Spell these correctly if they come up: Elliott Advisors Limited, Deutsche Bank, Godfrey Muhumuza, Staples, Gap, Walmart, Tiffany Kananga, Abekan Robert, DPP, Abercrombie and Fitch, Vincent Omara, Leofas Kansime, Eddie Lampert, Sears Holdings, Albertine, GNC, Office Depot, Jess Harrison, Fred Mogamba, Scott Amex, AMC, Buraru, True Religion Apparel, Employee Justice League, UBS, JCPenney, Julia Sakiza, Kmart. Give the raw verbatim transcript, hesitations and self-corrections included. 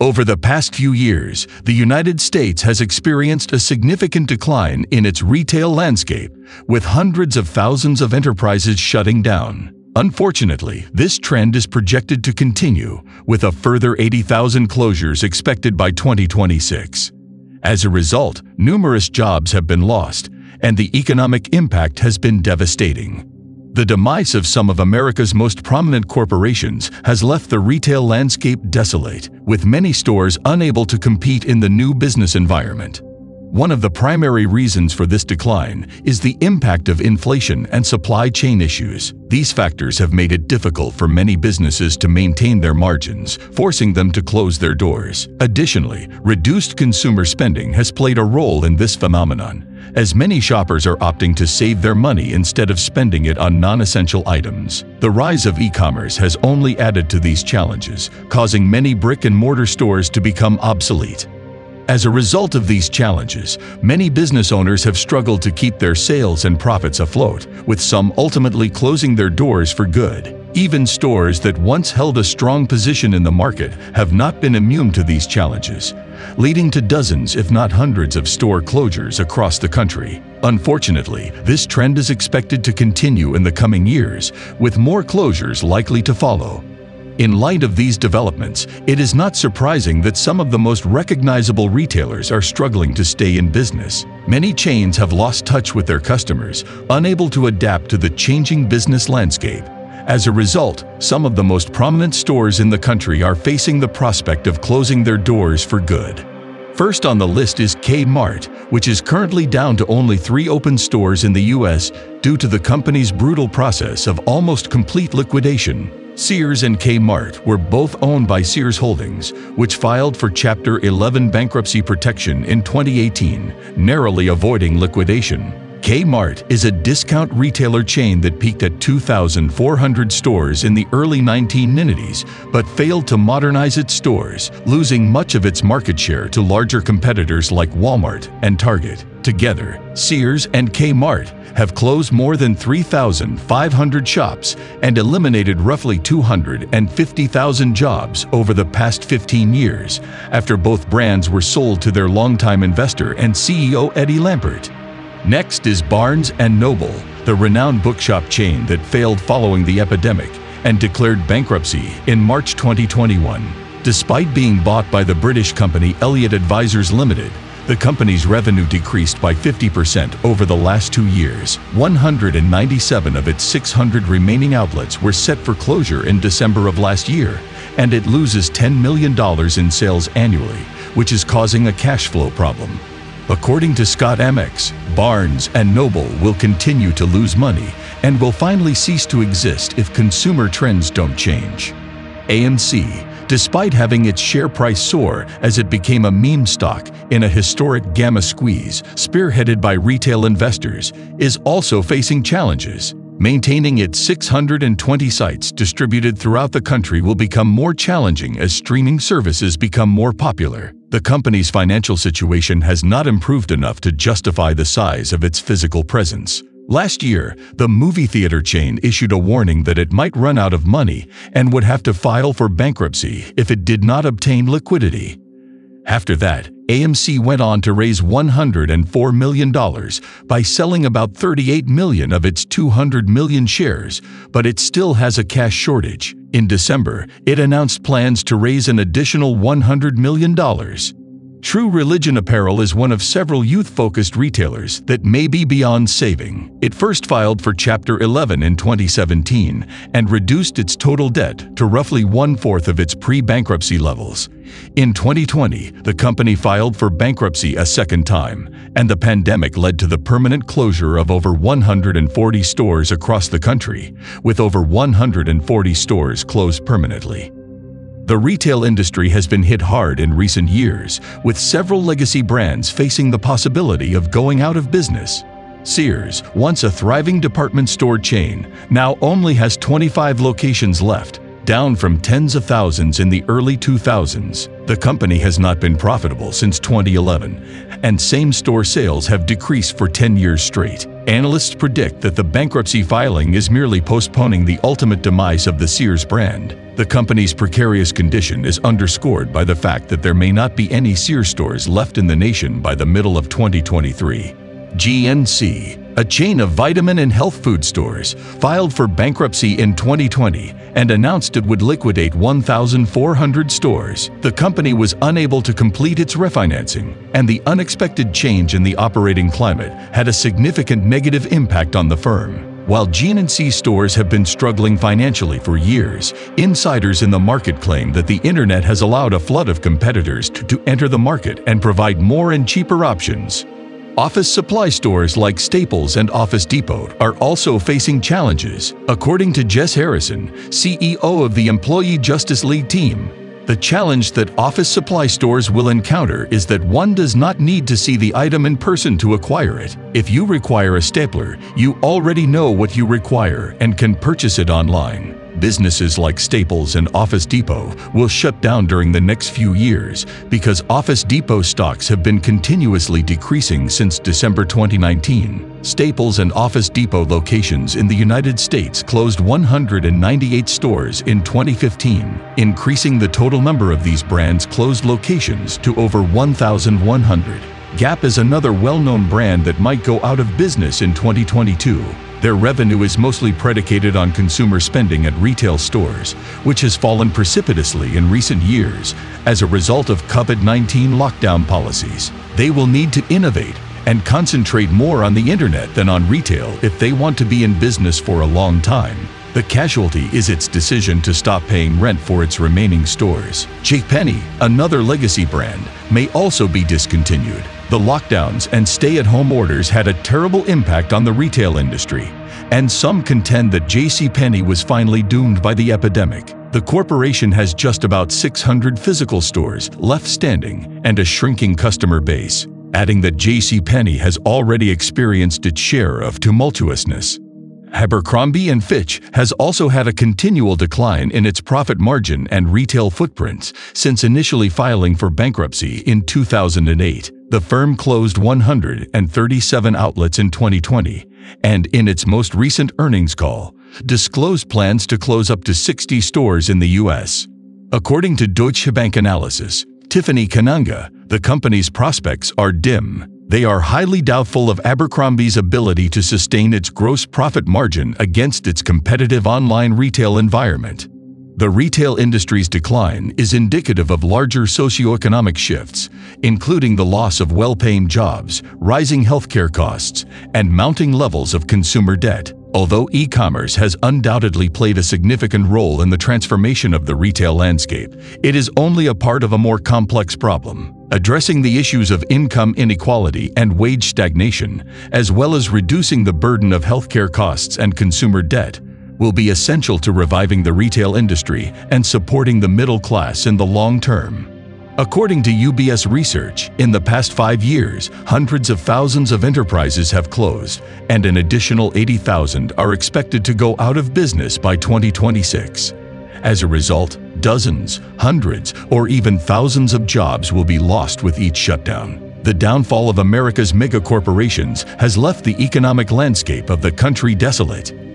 Over the past few years, the United States has experienced a significant decline in its retail landscape, with hundreds of thousands of enterprises shutting down. Unfortunately, this trend is projected to continue, with a further eighty thousand closures expected by twenty twenty-six. As a result, numerous jobs have been lost, and the economic impact has been devastating. The demise of some of America's most prominent corporations has left the retail landscape desolate, with many stores unable to compete in the new business environment. One of the primary reasons for this decline is the impact of inflation and supply chain issues. These factors have made it difficult for many businesses to maintain their margins, forcing them to close their doors. Additionally, reduced consumer spending has played a role in this phenomenon, as many shoppers are opting to save their money instead of spending it on non-essential items. The rise of e-commerce has only added to these challenges, causing many brick-and-mortar stores to become obsolete. As a result of these challenges, many business owners have struggled to keep their sales and profits afloat, with some ultimately closing their doors for good. Even stores that once held a strong position in the market have not been immune to these challenges, leading to dozens if not hundreds of store closures across the country. Unfortunately, this trend is expected to continue in the coming years, with more closures likely to follow. In light of these developments, it is not surprising that some of the most recognizable retailers are struggling to stay in business. Many chains have lost touch with their customers, unable to adapt to the changing business landscape. As a result, some of the most prominent stores in the country are facing the prospect of closing their doors for good. First on the list is Kmart, which is currently down to only three open stores in the U S due to the company's brutal process of almost complete liquidation. Sears and Kmart were both owned by Sears Holdings, which filed for Chapter eleven bankruptcy protection in twenty eighteen, narrowly avoiding liquidation. Kmart is a discount retailer chain that peaked at two thousand four hundred stores in the early nineteen nineties, but failed to modernize its stores, losing much of its market share to larger competitors like Walmart and Target. Together, Sears and Kmart have closed more than three thousand five hundred shops and eliminated roughly two hundred fifty thousand jobs over the past fifteen years, after both brands were sold to their longtime investor and C E O Eddie Lampert. Next is Barnes and Noble, the renowned bookshop chain that failed following the epidemic and declared bankruptcy in March twenty twenty-one. Despite being bought by the British company Elliott Advisors Limited, the company's revenue decreased by fifty percent over the last two years. one hundred ninety-seven of its six hundred remaining outlets were set for closure in December of last year, and it loses ten million dollars in sales annually, which is causing a cash flow problem. According to Scott Amex, Barnes and Noble will continue to lose money and will finally cease to exist if consumer trends don't change. A M C, despite having its share price soar as it became a meme stock in a historic gamma squeeze spearheaded by retail investors, is also facing challenges. Maintaining its six hundred twenty sites distributed throughout the country will become more challenging as streaming services become more popular. The company's financial situation has not improved enough to justify the size of its physical presence. Last year, the movie theater chain issued a warning that it might run out of money and would have to file for bankruptcy if it did not obtain liquidity. After that, A M C went on to raise one hundred four million dollars by selling about thirty-eight million of its two hundred million shares, but it still has a cash shortage. In December, it announced plans to raise an additional one hundred million dollars. True Religion Apparel is one of several youth-focused retailers that may be beyond saving. It first filed for Chapter eleven in twenty seventeen and reduced its total debt to roughly one-fourth of its pre-bankruptcy levels. In twenty twenty, the company filed for bankruptcy a second time, and the pandemic led to the permanent closure of over one hundred forty stores across the country, with over one hundred forty stores closed permanently. The retail industry has been hit hard in recent years, with several legacy brands facing the possibility of going out of business. Sears, once a thriving department store chain, now only has twenty-five locations left, down from tens of thousands in the early two thousands. The company has not been profitable since twenty eleven, and same-store sales have decreased for ten years straight. Analysts predict that the bankruptcy filing is merely postponing the ultimate demise of the Sears brand. The company's precarious condition is underscored by the fact that there may not be any Sears stores left in the nation by the middle of twenty twenty-three. G N C, a chain of vitamin and health food stores, filed for bankruptcy in twenty twenty and announced it would liquidate one thousand four hundred stores. The company was unable to complete its refinancing, and the unexpected change in the operating climate had a significant negative impact on the firm. While G N C stores have been struggling financially for years, insiders in the market claim that the internet has allowed a flood of competitors to, to enter the market and provide more and cheaper options. Office supply stores like Staples and Office Depot are also facing challenges. According to Jess Harrison, C E O of the Employee Justice League team, the challenge that office supply stores will encounter is that one does not need to see the item in person to acquire it. If you require a stapler, you already know what you require and can purchase it online. Businesses like Staples and Office Depot will shut down during the next few years because Office Depot stocks have been continuously decreasing since December twenty nineteen. Staples and Office Depot locations in the United States closed one hundred ninety-eight stores in twenty fifteen, increasing the total number of these brands' closed locations to over one thousand one hundred. Gap is another well-known brand that might go out of business in twenty twenty-two. Their revenue is mostly predicated on consumer spending at retail stores, which has fallen precipitously in recent years as a result of COVID nineteen lockdown policies. They will need to innovate and concentrate more on the internet than on retail if they want to be in business for a long time. The casualty is its decision to stop paying rent for its remaining stores. JCPenney, another legacy brand, may also be discontinued. The lockdowns and stay-at-home orders had a terrible impact on the retail industry, and some contend that JCPenney was finally doomed by the epidemic. The corporation has just about six hundred physical stores left standing and a shrinking customer base, adding that JCPenney has already experienced its share of tumultuousness. Abercrombie and Fitch has also had a continual decline in its profit margin and retail footprints since initially filing for bankruptcy in two thousand eight. The firm closed one hundred thirty-seven outlets in twenty twenty, and in its most recent earnings call, disclosed plans to close up to sixty stores in the U S According to Deutsche Bank analysis, Tiffany Kananga, the company's prospects are dim. They are highly doubtful of Abercrombie's ability to sustain its gross profit margin against its competitive online retail environment. The retail industry's decline is indicative of larger socioeconomic shifts, including the loss of well-paying jobs, rising healthcare costs, and mounting levels of consumer debt. Although e-commerce has undoubtedly played a significant role in the transformation of the retail landscape, it is only a part of a more complex problem. Addressing the issues of income inequality and wage stagnation, as well as reducing the burden of healthcare costs and consumer debt, will be essential to reviving the retail industry and supporting the middle class in the long term. According to U B S research, in the past five years, hundreds of thousands of enterprises have closed, and an additional eighty thousand are expected to go out of business by twenty twenty-six. As a result, dozens, hundreds, or even thousands of jobs will be lost with each shutdown. The downfall of America's megacorporations has left the economic landscape of the country desolate.